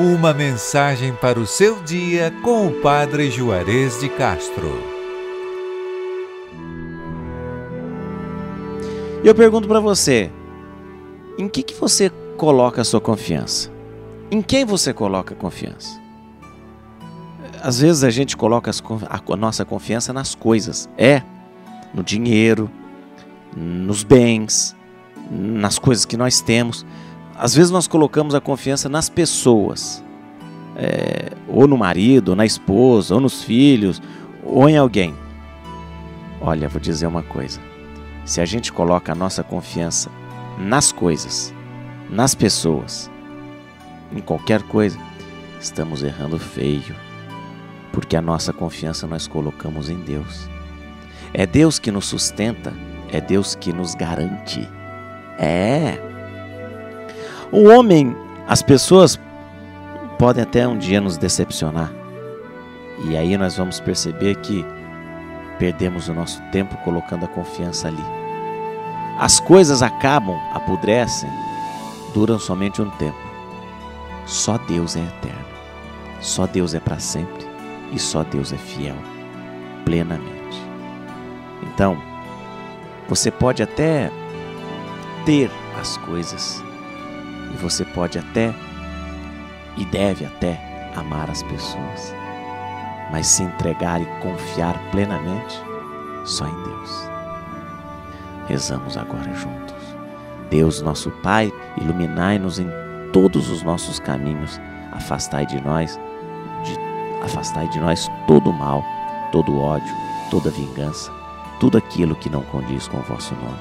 Uma mensagem para o seu dia com o Padre Juarez de Castro. Eu pergunto para você, em que você coloca a sua confiança? Em quem você coloca a confiança? Às vezes a gente coloca a nossa confiança nas coisas. No dinheiro, nos bens, nas coisas que nós temos. Às vezes nós colocamos a confiança nas pessoas, ou no marido, ou na esposa, ou nos filhos, ou em alguém. Olha, vou dizer uma coisa, se a gente coloca a nossa confiança nas coisas, nas pessoas, em qualquer coisa, estamos errando feio, porque a nossa confiança nós colocamos em Deus. É Deus que nos sustenta, é Deus que nos garante, O homem, as pessoas podem até um dia nos decepcionar. E aí nós vamos perceber que perdemos o nosso tempo colocando a confiança ali. As coisas acabam, apodrecem, duram somente um tempo. Só Deus é eterno. Só Deus é para sempre. E só Deus é fiel, plenamente. Então, você pode até ter as coisas. E você pode até, e deve até, amar as pessoas. Mas se entregar e confiar plenamente, só em Deus. Rezamos agora juntos. Deus nosso Pai, iluminai-nos em todos os nossos caminhos. Afastai de nós todo o mal, todo o ódio, toda a vingança, tudo aquilo que não condiz com o vosso nome.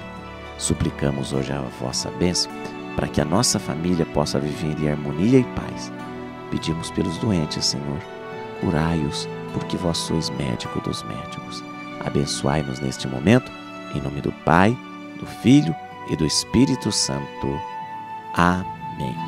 Suplicamos hoje a vossa bênção, para que a nossa família possa viver em harmonia e paz. Pedimos pelos doentes, Senhor, curai-os, porque vós sois médico dos médicos. Abençoai-nos neste momento, em nome do Pai, do Filho e do Espírito Santo. Amém.